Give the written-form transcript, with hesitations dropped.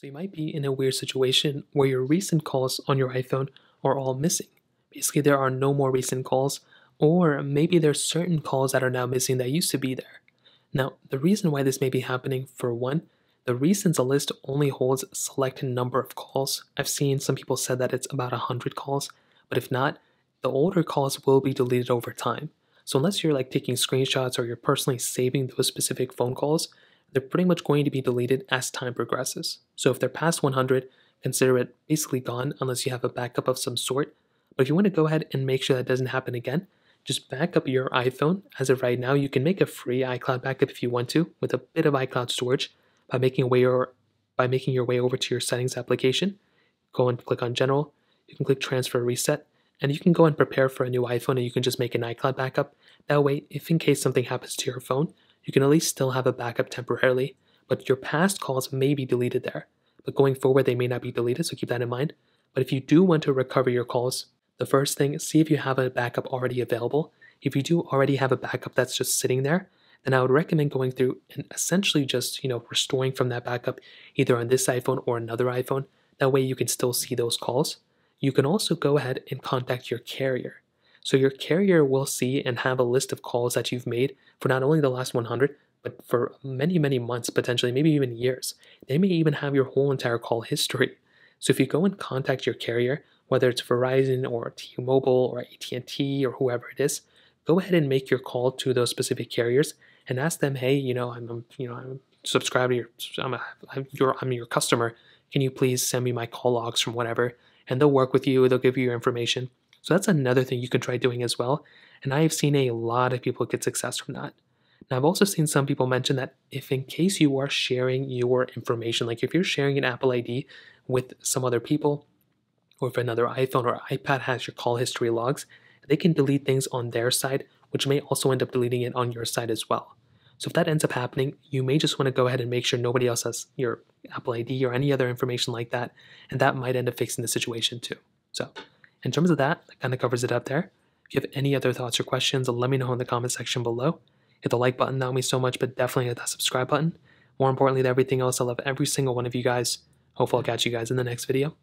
So you might be in a weird situation where your recent calls on your iPhone are all missing. Basically, there are no more recent calls, or maybe there are certain calls that are now missing that used to be there. Now, the reason why this may be happening, for one, the recents list only holds a select number of calls. I've seen some people said that it's about 100 calls, but if not, the older calls will be deleted over time. So unless you're like taking screenshots or you're personally saving those specific phone calls, they're pretty much going to be deleted as time progresses. So if they're past 100, consider it basically gone unless you have a backup of some sort. But if you want to go ahead and make sure that doesn't happen again, just back up your iPhone. As of right now, you can make a free iCloud backup if you want to with a bit of iCloud storage by making your way over to your settings application. Go and click on General. You can click Transfer Reset, and you can go and prepare for a new iPhone, and you can just make an iCloud backup. That way, if in case something happens to your phone, you can at least still have a backup temporarily, but your past calls may be deleted there. But going forward, they may not be deleted, so keep that in mind. But if you do want to recover your calls, the first thing, see if you have a backup already available. If you do already have a backup that's just sitting there, then I would recommend going through and essentially just, restoring from that backup either on this iPhone or another iPhone. That way you can still see those calls. You can also go ahead and contact your carrier. So your carrier will see and have a list of calls that you've made for not only the last 100, but for many, many months, potentially, maybe even years. They may even have your whole entire call history. So if you go and contact your carrier, whether it's Verizon or T-Mobile or AT&T or whoever it is, go ahead and make your call to those specific carriers and ask them, hey, I'm subscribed to your customer. Can you please send me my call logs from whatever? And they'll work with you. They'll give you your information. So that's another thing you could try doing as well. And I have seen a lot of people get success from that. Now, I've also seen some people mention that if in case you are sharing your information, like if you're sharing an Apple ID with some other people, or if another iPhone or iPad has your call history logs, they can delete things on their side, which may also end up deleting it on your side as well. So if that ends up happening, you may just want to go ahead and make sure nobody else has your Apple ID or any other information like that, and that might end up fixing the situation too. So in terms of that kind of covers it up there. If you have any other thoughts or questions, let me know in the comment section below. Hit the like button, that would mean so much, but definitely hit that subscribe button. More importantly than everything else, I love every single one of you guys. Hopefully I'll catch you guys in the next video.